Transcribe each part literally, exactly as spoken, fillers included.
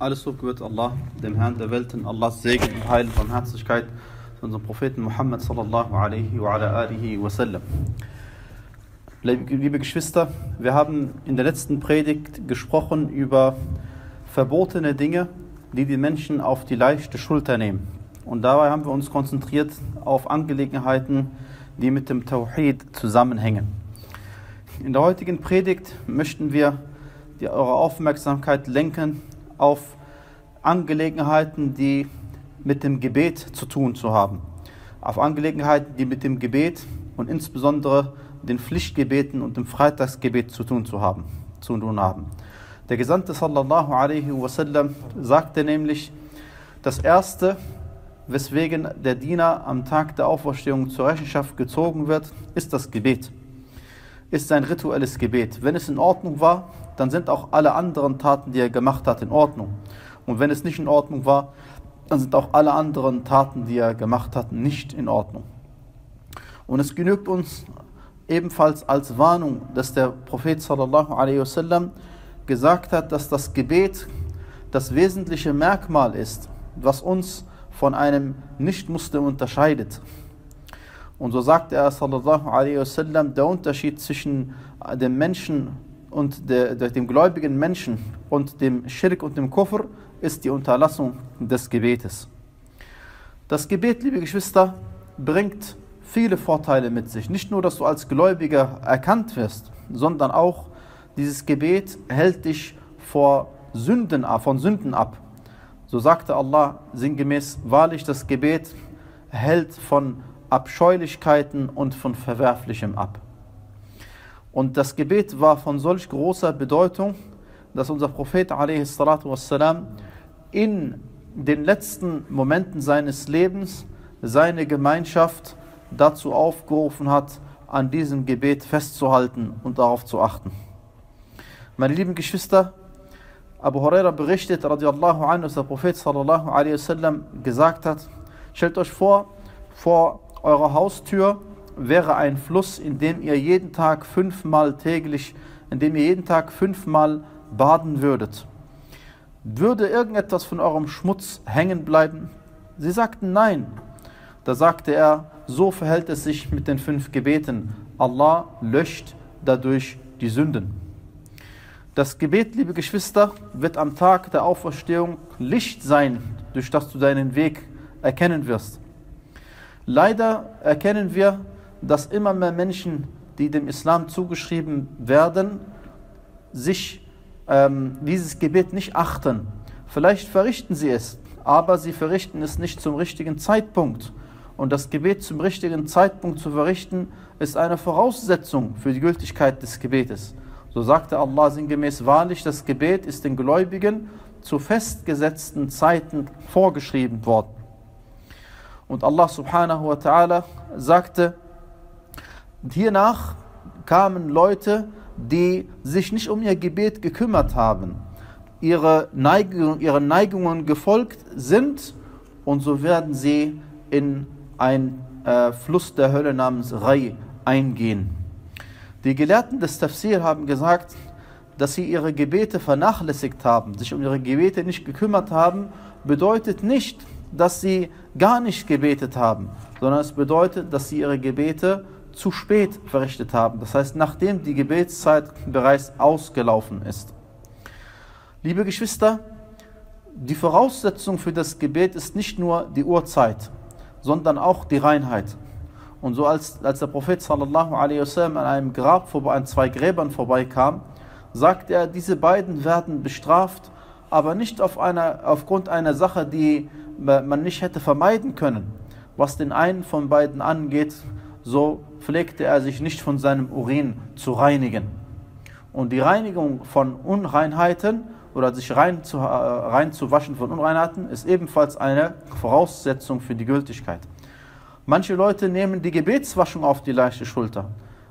Alles Lob gebührt Allah, dem Herrn der Welten, Allahs Segen und Heil und Barmherzigkeit für unseren Propheten Muhammad sallallahu alaihi wa ala alihi wa sallam. Liebe Geschwister, wir haben in der letzten Predigt gesprochen über verbotene Dinge, die die Menschen auf die leichte Schulter nehmen. Und dabei haben wir uns konzentriert auf Angelegenheiten, die mit dem Tawhid zusammenhängen. In der heutigen Predigt möchten wir die, eure Aufmerksamkeit lenken auf Angelegenheiten, die mit dem Gebet zu tun zu haben. Auf Angelegenheiten, die mit dem Gebet und insbesondere den Pflichtgebeten und dem Freitagsgebet zu tun zu haben. Zu tun haben. Der Gesandte sallallahu alaihi wasallam sagte nämlich, das Erste, weswegen der Diener am Tag der Auferstehung zur Rechenschaft gezogen wird, ist das Gebet. Ist ein rituelles Gebet. Wenn es in Ordnung war, dann sind auch alle anderen Taten, die er gemacht hat, in Ordnung. Und wenn es nicht in Ordnung war, dann sind auch alle anderen Taten, die er gemacht hat, nicht in Ordnung. Und es genügt uns ebenfalls als Warnung, dass der Prophet sallallahu alaihi wasallam gesagt hat, dass das Gebet das wesentliche Merkmal ist, was uns von einem Nicht-Muslim unterscheidet. Und so sagt er, sallallahu alaihi wasallam, der Unterschied zwischen dem Menschen und der, der, dem gläubigen Menschen und dem Schirk und dem Kufr ist die Unterlassung des Gebetes. Das Gebet, liebe Geschwister, bringt viele Vorteile mit sich. Nicht nur, dass du als Gläubiger erkannt wirst, sondern auch dieses Gebet hält dich vor Sünden, von Sünden ab. So sagte Allah sinngemäß, wahrlich das Gebet hält von Abscheulichkeiten und von Verwerflichem ab. Und das Gebet war von solch großer Bedeutung, dass unser Prophet wassalam, in den letzten Momenten seines Lebens seine Gemeinschaft dazu aufgerufen hat, an diesem Gebet festzuhalten und darauf zu achten. Meine lieben Geschwister, Abu Huraira berichtet, radiallahu anhu, dass der Prophet sallallahu alaihi wasallam gesagt hat, stellt euch vor, vor eure Haustür wäre ein Fluss, in dem ihr jeden Tag fünfmal täglich, in dem ihr jeden Tag fünfmal baden würdet. Würde irgendetwas von eurem Schmutz hängen bleiben? Sie sagten nein. Da sagte er, so verhält es sich mit den fünf Gebeten. Allah löscht dadurch die Sünden. Das Gebet, liebe Geschwister, wird am Tag der Auferstehung Licht sein, durch das du deinen Weg erkennen wirst. Leider erkennen wir, dass immer mehr Menschen, die dem Islam zugeschrieben werden, sich ähm, dieses Gebet nicht achten. Vielleicht verrichten sie es, aber sie verrichten es nicht zum richtigen Zeitpunkt. Und das Gebet zum richtigen Zeitpunkt zu verrichten, ist eine Voraussetzung für die Gültigkeit des Gebetes. So sagte Allah sinngemäß, wahrlich, das Gebet ist den Gläubigen zu festgesetzten Zeiten vorgeschrieben worden. Und Allah subhanahu wa ta'ala sagte, hiernach kamen Leute, die sich nicht um ihr Gebet gekümmert haben, ihre Neigung, ihren Neigungen gefolgt sind, und so werden sie in einen äh, Fluss der Hölle namens Rai eingehen. Die Gelehrten des Tafsir haben gesagt, dass sie ihre Gebete vernachlässigt haben, sich um ihre Gebete nicht gekümmert haben, bedeutet nicht, dass sie gar nicht gebetet haben, sondern es bedeutet, dass sie ihre Gebete zu spät verrichtet haben. Das heißt, nachdem die Gebetszeit bereits ausgelaufen ist. Liebe Geschwister, die Voraussetzung für das Gebet ist nicht nur die Uhrzeit, sondern auch die Reinheit. Und so als, als der Prophet sallallahu alaihi wasallam an einem Grab vorbei, an zwei Gräbern vorbeikam, sagt er, diese beiden werden bestraft, aber nicht auf einer, aufgrund einer Sache, die man nicht hätte vermeiden können. Was den einen von beiden angeht, so pflegte er sich nicht von seinem Urin zu reinigen. Und die Reinigung von Unreinheiten oder sich rein zu, äh, rein zu waschen von Unreinheiten ist ebenfalls eine Voraussetzung für die Gültigkeit. Manche Leute nehmen die Gebetswaschung auf die leichte Schulter.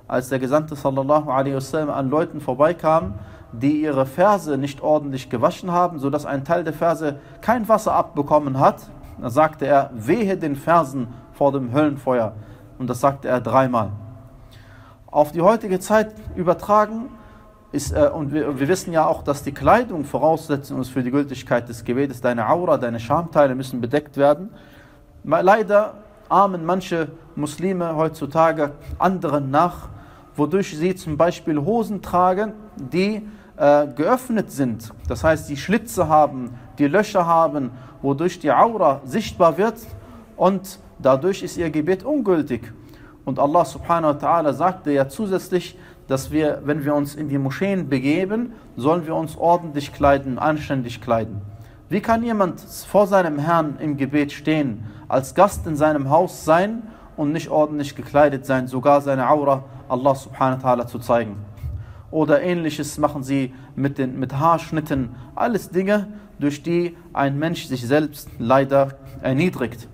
Als der Gesandte sallallahu alaihi wasallam an Leuten vorbeikam, die ihre Verse nicht ordentlich gewaschen haben, sodass ein Teil der Verse kein Wasser abbekommen hat, dann sagte er, wehe den Versen vor dem Höllenfeuer. Und das sagte er dreimal. Auf die heutige Zeit übertragen, ist, äh, und, wir, und wir wissen ja auch, dass die Kleidung Voraussetzung ist für die Gültigkeit des Gebetes. Deine Aura, deine Schamteile müssen bedeckt werden. Leider ahmen manche Muslime heutzutage anderen nach, wodurch sie zum Beispiel Hosen tragen, die äh, geöffnet sind. Das heißt, die Schlitze haben, die Löcher haben, wodurch die Aura sichtbar wird und dadurch ist ihr Gebet ungültig. Und Allah subhanahu wa ta'ala sagte ja zusätzlich, dass wir, wenn wir uns in die Moscheen begeben, sollen wir uns ordentlich kleiden, anständig kleiden. Wie kann jemand vor seinem Herrn im Gebet stehen, als Gast in seinem Haus sein und nicht ordentlich gekleidet sein, sogar seine Aura Allah subhanahu wa ta'ala zu zeigen? Oder ähnliches machen sie mit, den, mit Haarschnitten. Alles Dinge, durch die ein Mensch sich selbst leider erniedrigt.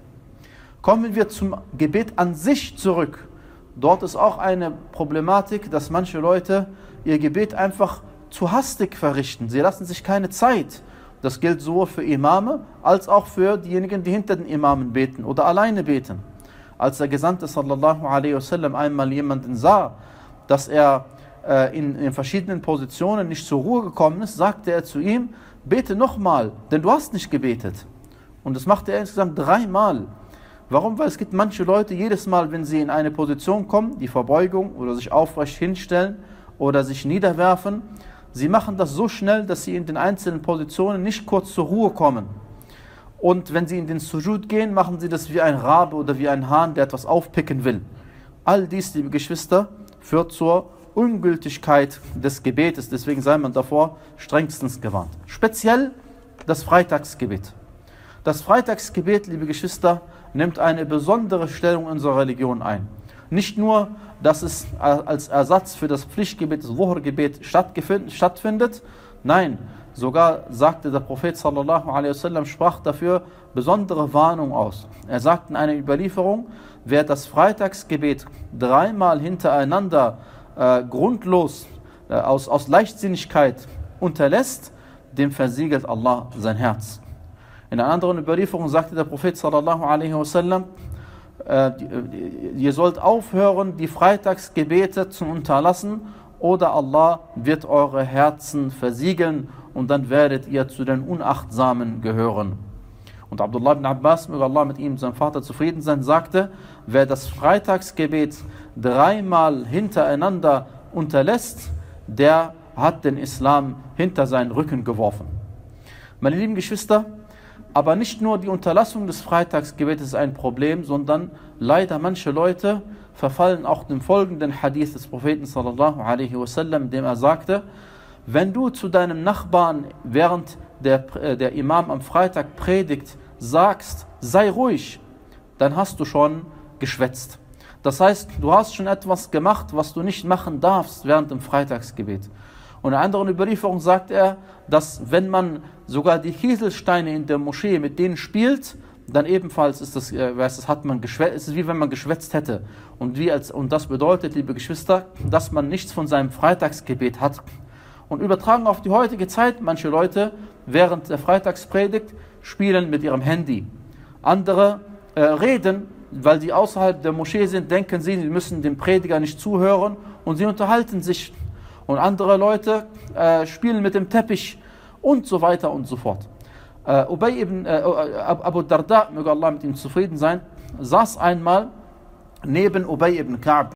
Kommen wir zum Gebet an sich zurück. Dort ist auch eine Problematik, dass manche Leute ihr Gebet einfach zu hastig verrichten. Sie lassen sich keine Zeit. Das gilt sowohl für Imame als auch für diejenigen, die hinter den Imamen beten oder alleine beten. Als der Gesandte sallallahu alaihi wasallam einmal jemanden sah, dass er äh, in, in verschiedenen Positionen nicht zur Ruhe gekommen ist, sagte er zu ihm, bete nochmal, denn du hast nicht gebetet. Und das machte er insgesamt dreimal. Warum? Weil es gibt manche Leute, jedes Mal, wenn sie in eine Position kommen, die Verbeugung oder sich aufrecht hinstellen oder sich niederwerfen, sie machen das so schnell, dass sie in den einzelnen Positionen nicht kurz zur Ruhe kommen. Und wenn sie in den Sujud gehen, machen sie das wie ein Rabe oder wie ein Hahn, der etwas aufpicken will. All dies, liebe Geschwister, führt zur Ungültigkeit des Gebetes. Deswegen sei man davor strengstens gewarnt. Speziell das Freitagsgebet. Das Freitagsgebet, liebe Geschwister, nimmt eine besondere Stellung unserer Religion ein. Nicht nur, dass es als Ersatz für das Pflichtgebet, das Dhuhr-Gebet stattfindet, nein, sogar sagte der Prophet sallallahu alaihi wasallam, sprach dafür besondere Warnung aus. Er sagt in einer Überlieferung, wer das Freitagsgebet dreimal hintereinander äh, grundlos, äh, aus, aus Leichtsinnigkeit unterlässt, dem versiegelt Allah sein Herz. In einer anderen Überlieferung sagte der Prophet sallallahu alaihi wasallam, äh, ihr sollt aufhören, die Freitagsgebete zu unterlassen, oder Allah wird eure Herzen versiegeln und dann werdet ihr zu den Unachtsamen gehören. Und Abdullah ibn Abbas, möge Allah mit ihm, seinem Vater, zufrieden sein, sagte, wer das Freitagsgebet dreimal hintereinander unterlässt, der hat den Islam hinter seinen Rücken geworfen. Meine lieben Geschwister, aber nicht nur die Unterlassung des Freitagsgebetes ist ein Problem, sondern leider manche Leute verfallen auch dem folgenden Hadith des Propheten sallallahu alaihi wasallam, dem er sagte, wenn du zu deinem Nachbarn, während der, der Imam am Freitag predigt, sagst, sei ruhig, dann hast du schon geschwätzt. Das heißt, du hast schon etwas gemacht, was du nicht machen darfst während dem Freitagsgebet. Und in einer anderen Überlieferung sagt er, dass wenn man sogar die Kieselsteine in der Moschee mit denen spielt, dann ebenfalls ist das, äh, das hat man geschwätzt, es ist wie wenn man geschwätzt hätte. Und, wie als, und das bedeutet, liebe Geschwister, dass man nichts von seinem Freitagsgebet hat. Und übertragen auf die heutige Zeit, manche Leute während der Freitagspredigt spielen mit ihrem Handy. Andere äh, reden, weil sie außerhalb der Moschee sind, denken sie, sie müssen dem Prediger nicht zuhören und sie unterhalten sich. Und andere Leute äh, spielen mit dem Teppich und so weiter und so fort. Äh, Ubay ibn, äh, Abu Darda, möge Allah mit ihm zufrieden sein, saß einmal neben Ubay ibn Kaab.